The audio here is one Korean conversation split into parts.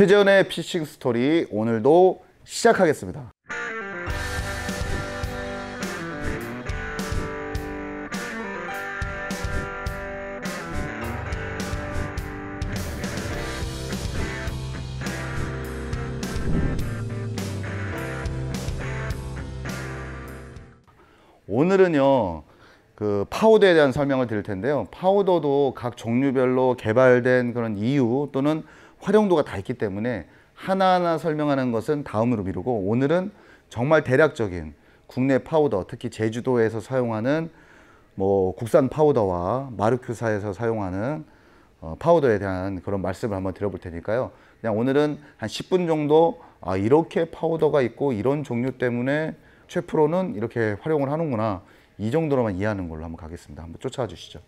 최재헌의 피싱 스토리 오늘도 시작하겠습니다. 오늘은요, 그 파우더에 대한 설명을 드릴 텐데요. 파우더도 각 종류별로 개발된 그런 이유 또는 활용도가 다 있기 때문에 하나하나 설명하는 것은 다음으로 미루고, 오늘은 정말 대략적인 국내 파우더, 특히 제주도에서 사용하는 뭐 국산 파우더와 마르큐사에서 사용하는 파우더에 대한 그런 말씀을 한번 드려볼 테니까요. 그냥 오늘은 한 10분 정도, 아, 이렇게 파우더가 있고 이런 종류 때문에 최 프로는 이렇게 활용을 하는구나, 이 정도로만 이해하는 걸로 한번 가겠습니다. 한번 쫓아와 주시죠.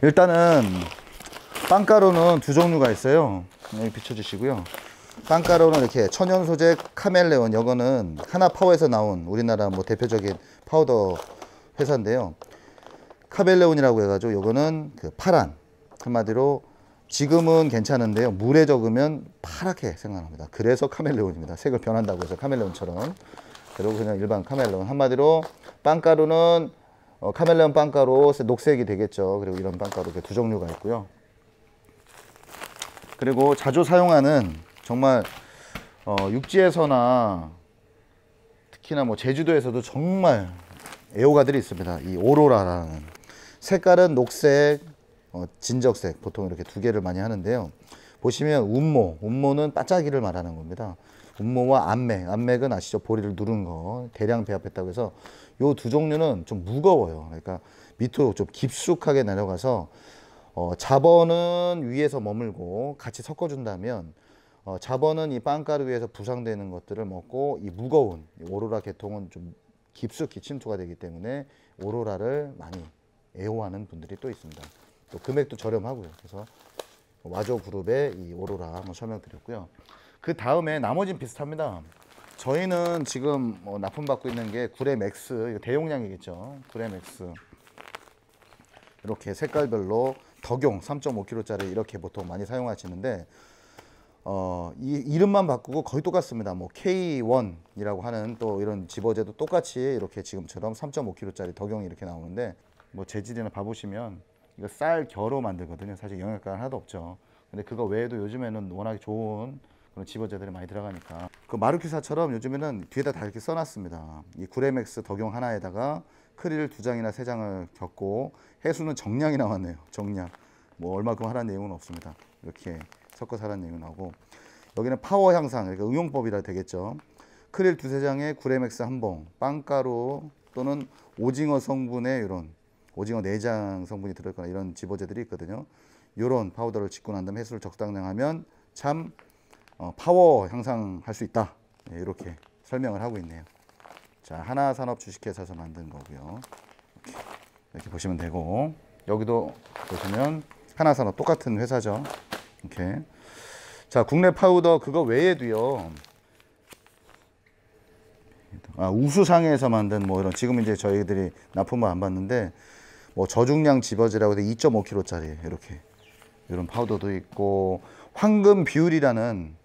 일단은 빵가루는 두 종류가 있어요. 여기 비춰주시고요. 빵가루는 이렇게 천연 소재 카멜레온, 이거는 하나파워에서 나온 우리나라 뭐 대표적인 파우더 회사인데요. 카멜레온이라고 해가지고 이거는 그 파란, 한마디로 지금은 괜찮은데요, 물에 적으면 파랗게 생각합니다. 그래서 카멜레온입니다. 색을 변한다고 해서 카멜레온처럼. 그리고 그냥 일반 카멜레온. 한마디로 빵가루는 카멜레온 빵가루 녹색이 되겠죠. 그리고 이런 빵가루 이렇게 두 종류가 있고요. 그리고 자주 사용하는, 정말 육지에서나 특히나 뭐 제주도에서도 정말 애호가들이 있습니다. 이 오로라라는 색깔은 녹색, 진적색, 보통 이렇게 두 개를 많이 하는데요. 보시면 운모, 운모는 반짝이를 말하는 겁니다. 운모와 안맥, 안맥은 아시죠? 보리를 누른 거 대량 배합했다고 해서, 요 두 종류는 좀 무거워요. 그러니까 밑으로 좀 깊숙하게 내려가서 자버는 위에서 머물고 같이 섞어준다면, 자버는 이 빵가루 위에서 부상되는 것들을 먹고, 이 무거운 오로라 계통은 좀 깊숙이 침투가 되기 때문에 오로라를 많이 애호하는 분들이 또 있습니다. 또 금액도 저렴하고요. 그래서 와조 그룹의 이 오로라 한번 설명드렸고요. 그 다음에 나머지는 비슷합니다. 저희는 지금 납품받고 있는 게 구레맥스, 이거 대용량이겠죠. 구레맥스 이렇게 색깔별로 덕용 3.5kg짜리 이렇게 보통 많이 사용하시는데, 이 이름만 바꾸고 거의 똑같습니다. 뭐 K1이라고 하는 또 이런 집어제도 똑같이 이렇게 지금처럼 3.5kg짜리 덕용이 이렇게 나오는데, 뭐 재질이나 봐보시면 이거 쌀 겨로 만들거든요. 사실 영양가가 하나도 없죠. 근데 그거 외에도 요즘에는 워낙에 좋은 그런 집어제들이 많이 들어가니까, 그 마르큐사처럼 요즘에는 뒤에다 다 이렇게 써놨습니다. 이 구레맥스 덕용 하나에다가 크릴 2장이나 3장을 겪고, 해수는 정량이 나왔네요. 정량. 뭐 얼마큼 하라는 내용은 없습니다. 이렇게 섞어서 하라는 내용이 나오고, 여기는 파워 향상, 그러니까 응용법이라 되겠죠. 크릴 2~3장에 구레맥스 한 봉, 빵가루 또는 오징어 성분의 이런 오징어 내장 성분이 들어있거나 이런 집어제들이 있거든요. 이런 파우더를 짓고 난 다음에 해수를 적당량하면 참 파워 향상할 수 있다. 네, 이렇게 설명을 하고 있네요. 자, 하나산업 주식회사에서 만든 거고요. 이렇게 보시면 되고, 여기도 보시면 하나산업 똑같은 회사죠. 이렇게. 자, 국내 파우더 그거 외에도요, 우수상해에서 만든 뭐 이런, 지금 이제 저희들이 납품을 안 받는데, 뭐 저중량 집어제라고 해서 2.5kg짜리 이렇게 이런 파우더도 있고, 황금 비율이라는,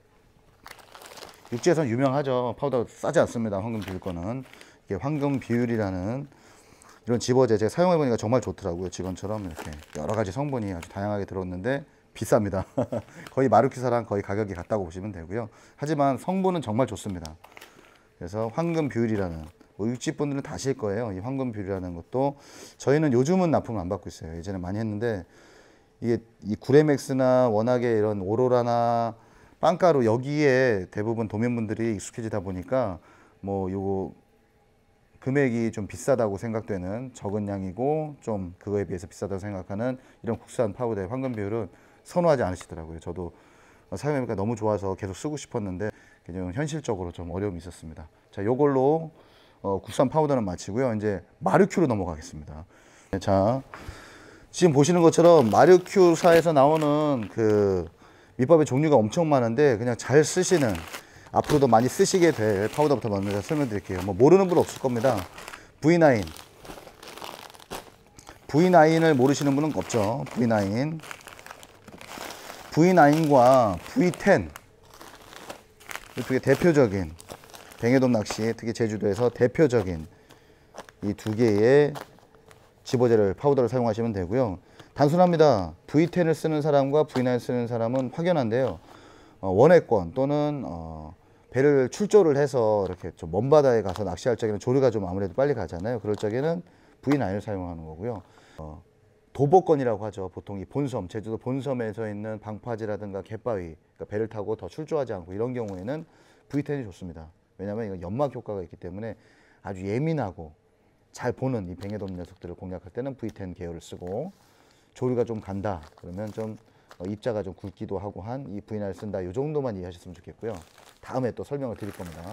육지에서는 유명하죠. 파우더 싸지 않습니다. 황금 비율 거는. 이게 황금 비율이라는 이런 집어제, 제가 사용해보니까 정말 좋더라고요. 직원처럼 이렇게 여러 가지 성분이 아주 다양하게 들었는데 비쌉니다. 거의 마르큐사랑 거의 가격이 같다고 보시면 되고요. 하지만 성분은 정말 좋습니다. 그래서 황금 비율이라는, 뭐 육지 분들은 다 아실 거예요. 이 황금 비율이라는 것도 저희는 요즘은 납품을 안 받고 있어요. 예전에 많이 했는데, 이게 이 구레맥스나 워낙에 이런 오로라나 빵가루, 여기에 대부분 도면분들이 익숙해지다 보니까 뭐 요거 금액이 좀 비싸다고 생각되는, 적은 양이고 좀 그거에 비해서 비싸다고 생각하는 이런 국산 파우더의 황금 비율은 선호하지 않으시더라고요. 저도 사용해보니까 너무 좋아서 계속 쓰고 싶었는데 그냥 현실적으로 좀 어려움이 있었습니다. 자, 요걸로 국산 파우더는 마치고요. 이제 마르큐로 넘어가겠습니다. 자, 지금 보시는 것처럼 마르큐사에서 나오는 그 밑밥의 종류가 엄청 많은데, 그냥 잘 쓰시는, 앞으로도 많이 쓰시게 될 파우더부터 먼저 설명드릴게요. 뭐 모르는 분 없을 겁니다. V9, V9을 모르시는 분은 없죠. V9, V9과 V10 되게 대표적인 뱅에돔 낚시, 특히 제주도에서 대표적인 이 두 개의 집어제를, 파우더를 사용하시면 되고요. 단순합니다. V10을 쓰는 사람과 V9을 쓰는 사람은 확연한데요. 원해권 또는 배를 출조를 해서 이렇게 좀 먼 바다에 가서 낚시할 적에는 조류가 좀 아무래도 빨리 가잖아요. 그럴 적에는 V9을 사용하는 거고요. 도보권이라고 하죠. 보통 이 본섬, 제주도 본섬에서 있는 방파제라든가 갯바위, 그러니까 배를 타고 더 출조하지 않고 이런 경우에는 V10이 좋습니다. 왜냐하면 이건 연막 효과가 있기 때문에 아주 예민하고 잘 보는 이 뱅에돔 녀석들을 공략할 때는 V10 계열을 쓰고, 조류가 좀 간다 그러면 좀 입자가 좀 굵기도 하고 한 이 V9을 쓴다, 이 정도만 이해하셨으면 좋겠고요. 다음에 또 설명을 드릴 겁니다.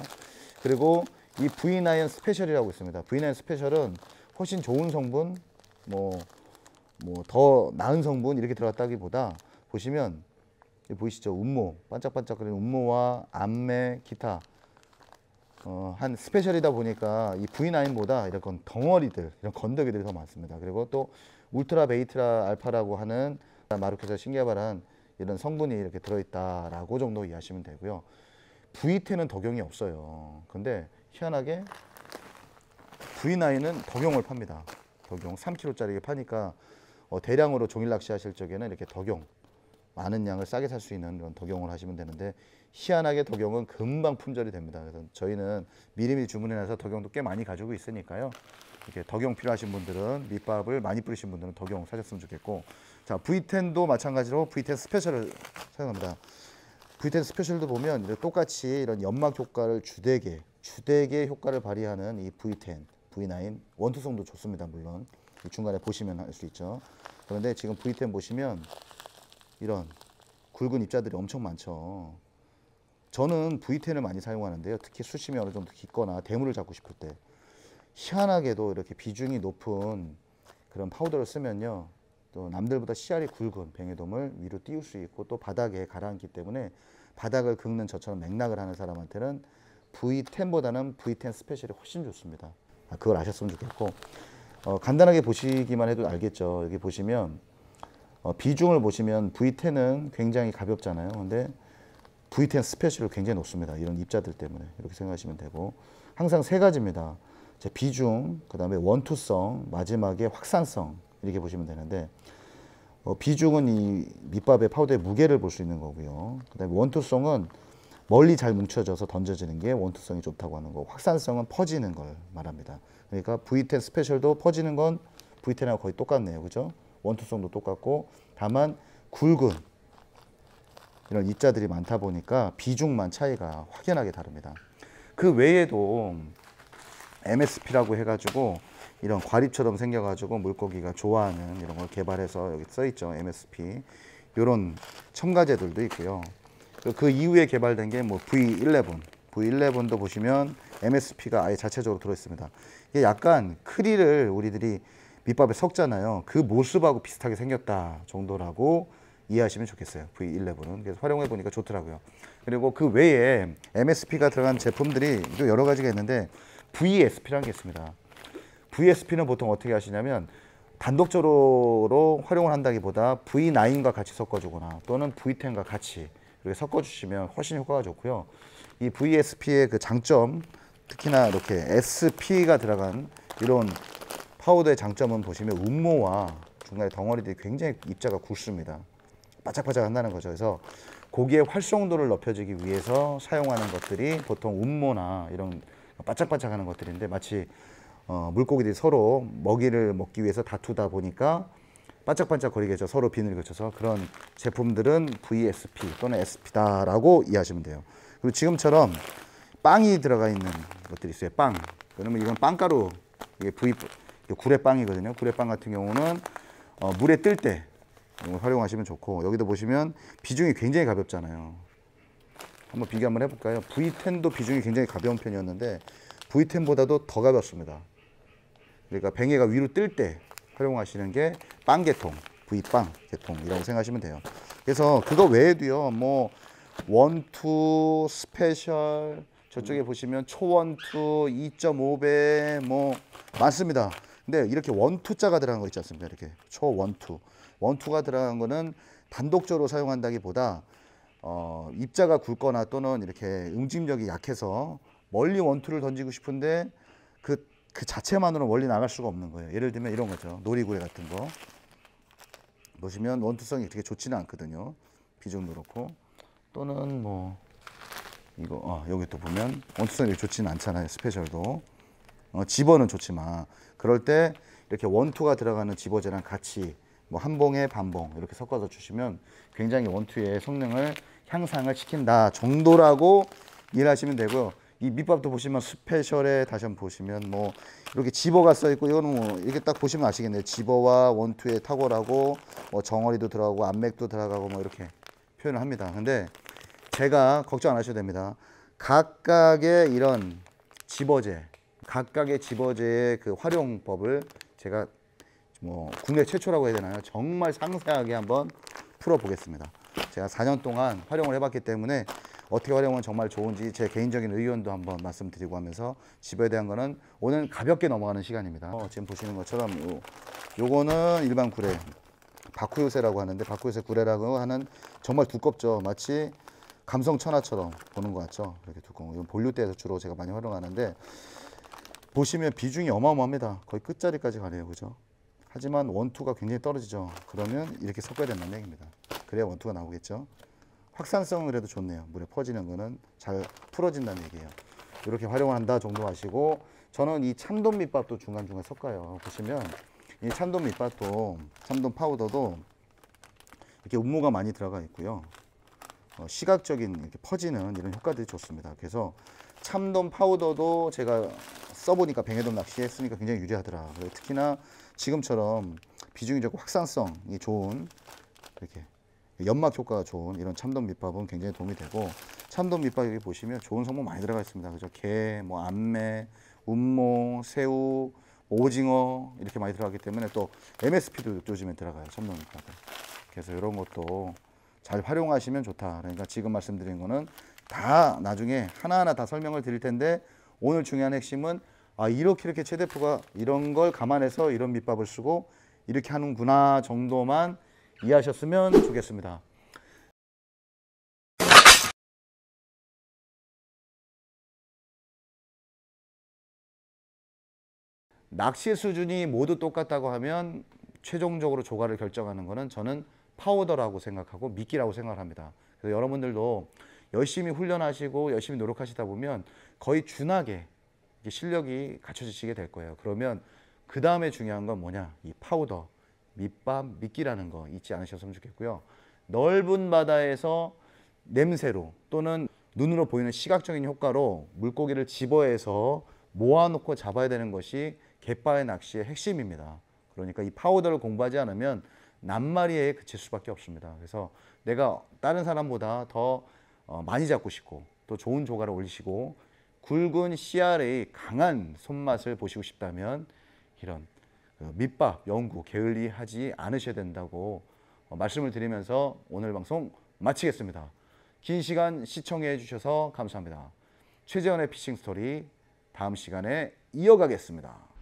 그리고 이 V9 스페셜이라고 있습니다. V9 스페셜은 훨씬 좋은 성분, 더 나은 성분 이렇게 들어갔다기보다, 보시면 보이시죠? 운모, 반짝반짝거리는 운모와 암매, 기타 한 스페셜이다 보니까 이 V9보다 이런 덩어리들, 이런 건더기들이 더 많습니다. 그리고 또 울트라 베이트라 알파라고 하는 마루켓에서 신개발한 이런 성분이 이렇게 들어있다라고 정도 이해하시면 되고요. V10은 덕용이 없어요. 근데 희한하게 V9은 덕용을 팝니다. 덕용 3kg짜리 파니까 대량으로 종일 낚시하실 적에는 이렇게 덕용, 많은 양을 싸게 살 수 있는 이런 덕용을 하시면 되는데, 희한하게 덕용은 금방 품절이 됩니다. 그래서 저희는 미리미리 주문해놔서 덕용도 꽤 많이 가지고 있으니까요. 이렇게 덕용 필요하신 분들은, 밑밥을 많이 뿌리신 분들은 덕용 사셨으면 좋겠고, 자, V10도 마찬가지로 V10 스페셜을 사용합니다. V10 스페셜도 보면 이렇게 똑같이 이런 연막 효과를 주되게 효과를 발휘하는 이 V10, V9, 원투성도 좋습니다. 물론 중간에 보시면 알 수 있죠. 그런데 지금 V10 보시면 이런 굵은 입자들이 엄청 많죠. 저는 V10을 많이 사용하는데요. 특히 수심이 어느 정도 깊거나 대물을 잡고 싶을 때 희한하게도 이렇게 비중이 높은 그런 파우더를 쓰면요, 또 남들보다 씨알이 굵은 뱅에돔을 위로 띄울 수 있고, 또 바닥에 가라앉기 때문에 바닥을 긁는 저처럼 맥락을 하는 사람한테는 V10보다는 V10 스페셜이 훨씬 좋습니다. 그걸 아셨으면 좋겠고, 간단하게 보시기만 해도 알겠죠. 여기 보시면 비중을 보시면 V10은 굉장히 가볍잖아요. 근데 V10 스페셜은 굉장히 높습니다. 이런 입자들 때문에. 이렇게 생각하시면 되고, 항상 세 가지입니다. 제 비중, 그 다음에 원투성, 마지막에 확산성, 이렇게 보시면 되는데, 비중은 이 밑밥의 파우더의 무게를 볼 수 있는 거고요. 그 다음에 원투성은 멀리 잘 뭉쳐져서 던져지는 게 원투성이 좋다고 하는 거고, 확산성은 퍼지는 걸 말합니다. 그러니까 V10 스페셜도 퍼지는 건 V10하고 거의 똑같네요. 그죠? 원투성도 똑같고, 다만 굵은 이런 입자들이 많다 보니까 비중만 차이가 확연하게 다릅니다. 그 외에도 MSP라고 해가지고 이런 과립처럼 생겨가지고 물고기가 좋아하는 이런 걸 개발해서 여기 써있죠. MSP. 이런 첨가제들도 있고요. 그 이후에 개발된 게 뭐 V11. V11도 보시면 MSP가 아예 자체적으로 들어있습니다. 이게 약간 크릴을 우리들이 밑밥에 섞잖아요. 그 모습하고 비슷하게 생겼다 정도라고 이해하시면 좋겠어요. V11은. 그래서 활용해보니까 좋더라고요. 그리고 그 외에 MSP가 들어간 제품들이 또 여러 가지가 있는데, VSP라는 게 있습니다. VSP는 보통 어떻게 하시냐면, 단독적으로 활용을 한다기보다 V9과 같이 섞어주거나 또는 V10과 같이 이렇게 섞어주시면 훨씬 효과가 좋고요. 이 VSP의 그 장점, 특히나 이렇게 SP가 들어간 이런 파우더의 장점은 보시면 운모와 중간에 덩어리들이 굉장히 입자가 굵습니다. 바짝바짝 한다는 거죠. 그래서 고기의 활성도를 높여주기 위해서 사용하는 것들이 보통 운모나 이런 바짝바짝 하는 것들인데, 마치 물고기들이 서로 먹이를 먹기 위해서 다투다 보니까 반짝반짝 거리게 해서 서로 비늘을 거쳐서, 그런 제품들은 VSP 또는 SP다 라고 이해하시면 돼요. 그리고 지금처럼 빵이 들어가 있는 것들이 있어요. 빵. 그러면 이건 빵가루, 이게 구레빵이거든요. 구레빵 같은 경우는 물에 뜰 때 활용하시면 좋고, 여기도 보시면 비중이 굉장히 가볍잖아요. 한번 비교 한번 해볼까요? V10도 비중이 굉장히 가벼운 편이었는데 V10보다도 더 가볍습니다. 그러니까 뱅에가 위로 뜰 때 활용하시는 게 빵계통, V빵 계통이라고 생각하시면 돼요. 그래서 그거 외에도요, 뭐 원투, 스페셜, 저쪽에 보시면 초원투, 2.5배, 뭐 많습니다. 근데 이렇게 원투자가 들어간 거 있지 않습니까? 이렇게 초원투, 원투가 들어간 거는 단독적으로 사용한다기보다 입자가 굵거나 또는 이렇게 응집력이 약해서 멀리 원투를 던지고 싶은데 그 자체만으로는 멀리 나갈 수가 없는 거예요. 예를 들면 이런 거죠. 놀이구레 같은 거 보시면 원투성이 되게 좋지는 않거든요. 비중도 그렇고 또는 뭐 이거 여기 또 보면 원투성이 좋지는 않잖아요. 스페셜도 집어는 좋지만 그럴 때 이렇게 원투가 들어가는 집어제랑 같이 뭐 한 봉에 반봉 이렇게 섞어서 주시면 굉장히 원투의 성능을 향상을 시킨다 정도라고 이해를 하시면 되고요. 이 밑밥도 보시면 스페셜에 다시 한번 보시면 뭐 이렇게 집어가 써 있고 이거는 뭐 이렇게 딱 보시면 아시겠네요. 집어와 원투의 탁월하고 뭐 정어리도 들어가고 안맥도 들어가고 뭐 이렇게 표현을 합니다. 근데 제가 걱정 안 하셔도 됩니다. 각각의 이런 집어제, 각각의 집어제의 그 활용법을 제가 뭐 국내 최초라고 해야 되나요? 정말 상세하게 한번 풀어보겠습니다. 제가 4년 동안 활용을 해봤기 때문에 어떻게 활용하면 정말 좋은지 제 개인적인 의견도 한번 말씀드리고 하면서 집어에 대한 거는 오늘 가볍게 넘어가는 시간입니다. 지금 보시는 것처럼 요거는 일반 구레, 바쿠요세라고 하는데 바쿠요세 구레라고 하는 정말 두껍죠. 마치 감성 천하처럼 보는 것 같죠. 이렇게 두꺼운 이건 본류대에서 주로 제가 많이 활용하는데 보시면 비중이 어마어마합니다. 거의 끝자리까지 가네요. 그죠? 하지만 원투가 굉장히 떨어지죠. 그러면 이렇게 섞어야 된다는 얘기입니다. 그래야 원투가 나오겠죠. 확산성은 그래도 좋네요. 물에 퍼지는 거는 잘 풀어진다는 얘기예요. 이렇게 활용을 한다 정도 아시고 저는 이 참돔 밑밥도 중간중간 섞어요. 보시면 이 참돔 밑밥도 참돔 파우더도 이렇게 음모가 많이 들어가 있고요. 시각적인 이렇게 퍼지는 이런 효과들이 좋습니다. 그래서 참돔 파우더도 제가 써보니까 뱅에돔 낚시했으니까 굉장히 유리하더라. 특히나 지금처럼 비중이 적고 확산성이 좋은 이렇게 연막 효과가 좋은 이런 참돔 밑밥은 굉장히 도움이 되고 참돔 밑밥 여기 보시면 좋은 성분 많이 들어가 있습니다. 그죠? 게, 뭐 암매, 운모, 새우, 오징어 이렇게 많이 들어가기 때문에 또 MSP도 요즘에 들어가요. 참돔 밑밥. 그래서 이런 것도 잘 활용하시면 좋다. 그러니까 지금 말씀드린 거는 다 나중에 하나하나 다 설명을 드릴 텐데 오늘 중요한 핵심은 이렇게 최 대표가 이런 걸 감안해서 이런 밑밥을 쓰고 이렇게 하는구나 정도만 이해하셨으면 좋겠습니다. 낚시 수준이 모두 똑같다고 하면 최종적으로 조과를 결정하는 것은 저는 파우더라고 생각하고 미끼라고 생각합니다. 그래서 여러분들도 열심히 훈련하시고 열심히 노력하시다 보면 거의 준하게 실력이 갖춰지시게 될 거예요. 그러면 그 다음에 중요한 건 뭐냐? 이 파우더. 밑밥, 미끼라는 거 잊지 않으셨으면 좋겠고요. 넓은 바다에서 냄새로 또는 눈으로 보이는 시각적인 효과로 물고기를 집어해서 모아놓고 잡아야 되는 것이 갯바의 낚시의 핵심입니다. 그러니까 이 파우더를 공부하지 않으면 낱마리에 그칠 수밖에 없습니다. 그래서 내가 다른 사람보다 더 많이 잡고 싶고 또 좋은 조가를 올리시고 굵은 CR의 강한 손맛을 보시고 싶다면 이런 밑밥 연구 게을리하지 않으셔야 된다고 말씀을 드리면서 오늘 방송 마치겠습니다. 긴 시간 시청해 주셔서 감사합니다. 최재헌의 피싱 스토리 다음 시간에 이어가겠습니다.